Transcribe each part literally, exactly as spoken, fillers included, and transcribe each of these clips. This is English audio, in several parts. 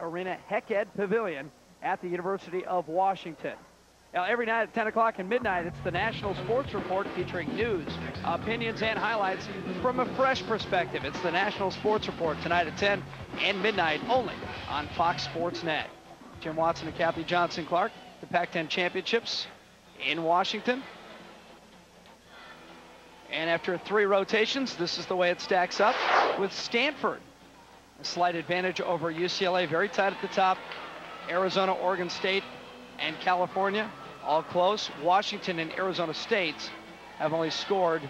Arena Heck Ed Pavilion at the University of Washington. Now, every night at ten o'clock and midnight, it's the National Sports Report featuring news, opinions, and highlights from a fresh perspective. It's the National Sports Report tonight at ten and midnight only on Fox Sports Net. Jim Watson and Kathy Johnson-Clark, the Pac ten Championships in Washington. And after three rotations, this is the way it stacks up with Stanford. A slight advantage over U C L A, very tight at the top. Arizona, Oregon State, and California, all close. Washington and Arizona State have only scored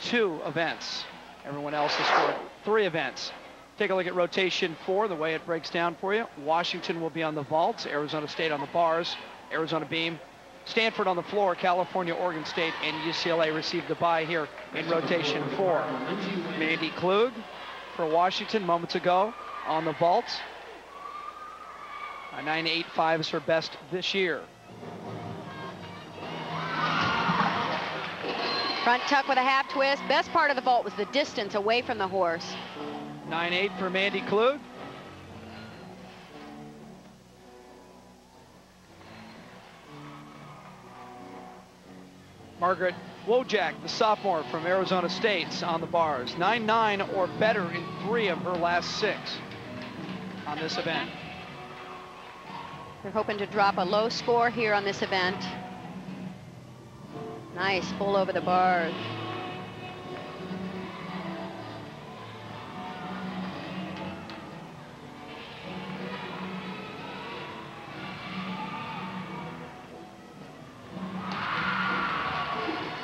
two events. Everyone else has scored three events. Take a look at rotation four, the way it breaks down for you. Washington will be on the vaults, Arizona State on the bars, Arizona beam, Stanford on the floor, California, Oregon State, and U C L A received the bye here in rotation four. Mandi Klug for Washington moments ago on the vaults. A nine eight five is her best this year. Front tuck with a half twist. Best part of the vault was the distance away from the horse. nine eight for Mandi Klug. Margaret Wojciak, the sophomore from Arizona State's on the bars. nine nine or better in three of her last six on this event. They're hoping to drop a low score here on this event. Nice pull over the bars.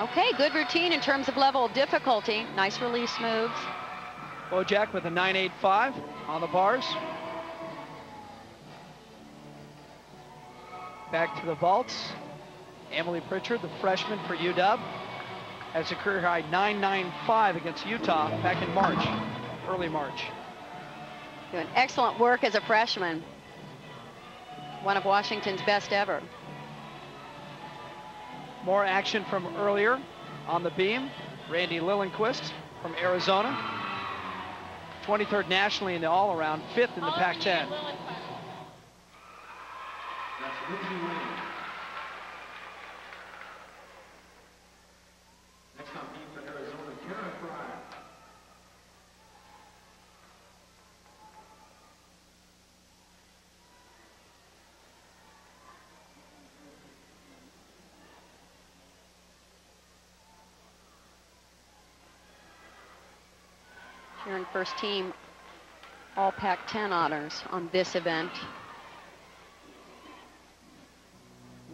Okay, good routine in terms of level of difficulty. Nice release moves. Wojciak with a nine eight five on the bars. Back to the vaults. Emily Pritchard, the freshman for U W, has a career high nine nine five against Utah back in March, early March. Doing excellent work as a freshman. One of Washington's best ever. More action from earlier on the beam. Randi Liljenquist from Arizona. twenty-third nationally in the all-around, fifth in the Pac ten. Next up for Arizona, Kara Fry. You're in first team all Pac ten honors on this event.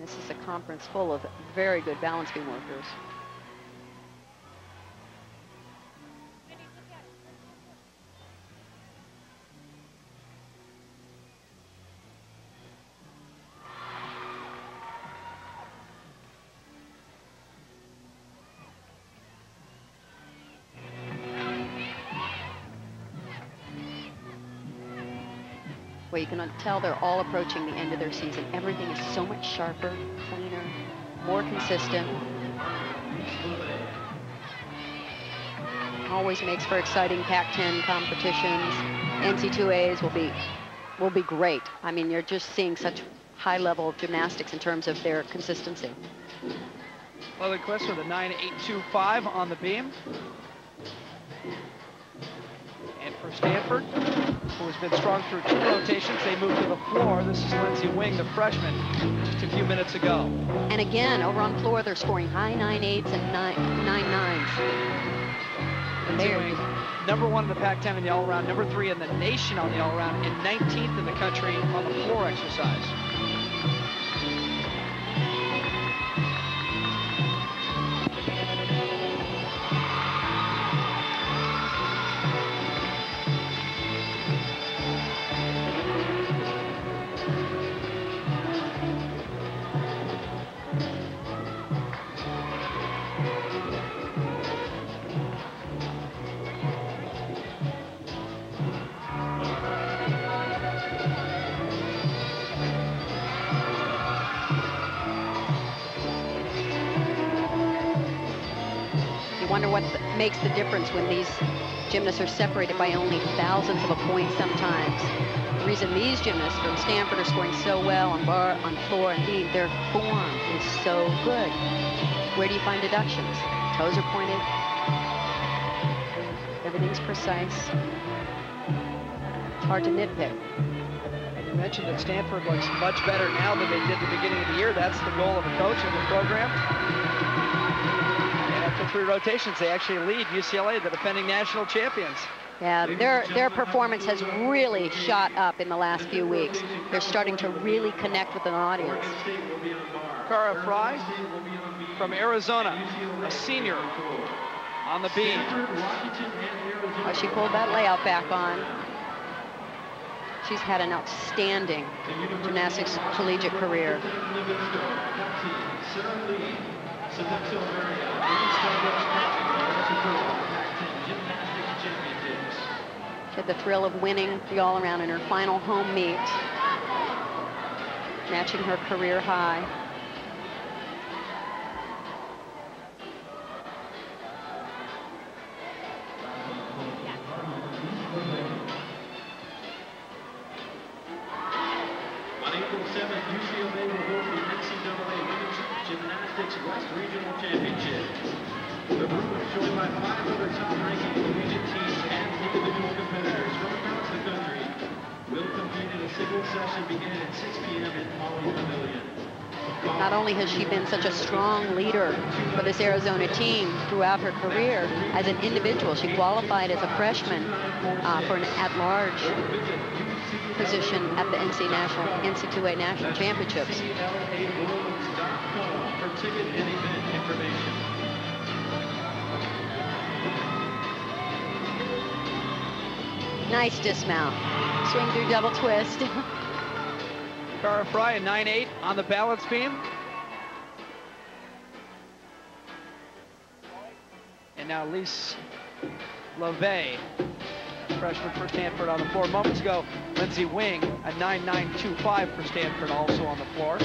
This is a conference full of very good balance beam workers. Well, you can tell they're all approaching the end of their season. Everything is so much sharper, cleaner, more consistent. Always makes for exciting Pac ten competitions. N C two A's will be will be great. I mean, you're just seeing such high level of gymnastics in terms of their consistency. Liljenquist with a nine eight two five on the beam. And for Stanford, who has been strong through two rotations, they move to the floor. This is Lindsay Wing, the freshman, just a few minutes ago. And again, over on floor, they're scoring high nine eights and nine, nine nines. Lindsay Wing, number one in the Pac ten in the all-around, number three in the nation on the all-around, and nineteenth in the country on the floor exercise. Makes the difference when these gymnasts are separated by only thousands of a point sometimes. The reason these gymnasts from Stanford are scoring so well on bar, on floor, and beam, their form is so good. Where do you find deductions? Toes are pointed. Everything's precise. It's hard to nitpick. And you mentioned that Stanford looks much better now than they did at the beginning of the year. That's the goal of a coach and the program. And after three rotations, they actually lead U C L A, the defending national champions. Yeah, their, their performance has really shot up in the last few weeks. They're starting to really connect with an audience. Kara Fry from Arizona, a senior on the beam. Oh, she pulled that layout back on. She's had an outstanding gymnastics collegiate career. She had the thrill of winning the all-around in her final home meet, matching her career high. On April seventh, U C L A will hold the N C A A Women's Gymnastics West Regional Championship. The group is joined by five other top-ranking collegiate teams and individual competitors from across the country. Will compete in a single session beginning at six p m at Pauley Pavilion. Not only has she been such a strong leader for this Arizona team throughout her career, as an individual, she qualified as a freshman uh, for an at-large position at the N C A A National Championships. C L A Worlds dot com for ticket and event information. Nice dismount. Swing through double twist. Kara Fry, a nine eight on the balance beam. And now Lise Leveille, freshman for Stanford on the floor. Moments ago, Lindsay Wing, a nine nine two five for Stanford, also on the floor.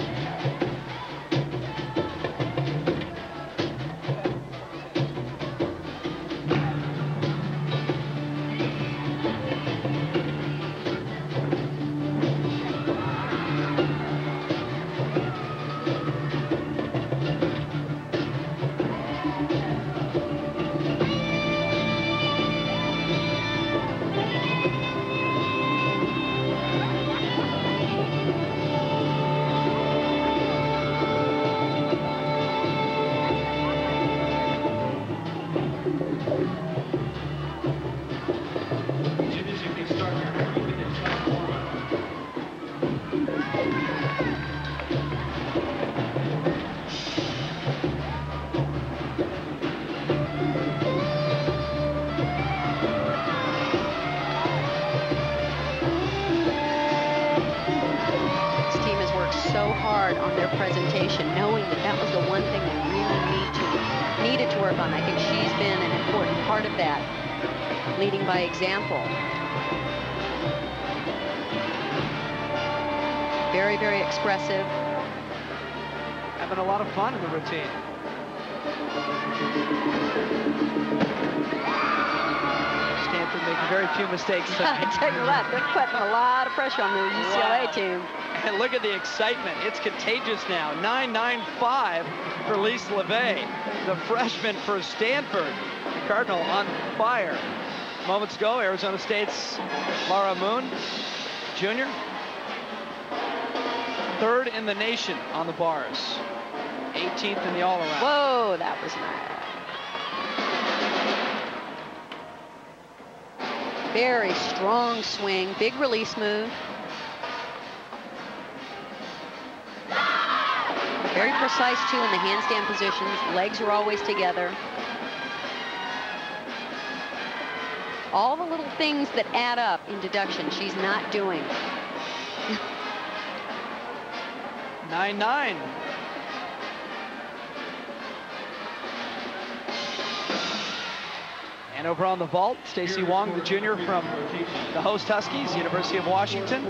By example. Very, very expressive. Having a lot of fun in the routine. Stanford making very few mistakes. I tell you what, they're putting a lot of pressure on the U C L A wow. team. And look at the excitement. It's contagious now. nine nine five for Lise Leveille, the freshman for Stanford. The Cardinal on fire. Moments ago, Arizona State's Laura Moon, junior, third in the nation on the bars, eighteenth in the all-around. Whoa, that was nice. Very strong swing, big release move. Very precise, too, in the handstand positions. Legs are always together. All the little things that add up in deduction, she's not doing. nine nine. And over on the vault, Stacy Wong, the junior from the host Huskies, University of Washington.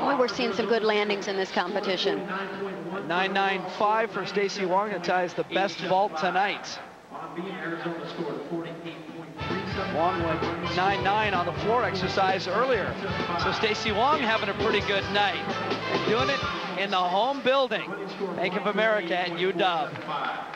Boy, we're seeing some good landings in this competition. nine nine five for Stacy Wong. That ties the best vault tonight. On beam, Arizona scored forty-eight point three seven Wong went nine nine on the floor exercise earlier. So Stacy Wong having a pretty good night. Doing it in the home building, Bank of America at U W.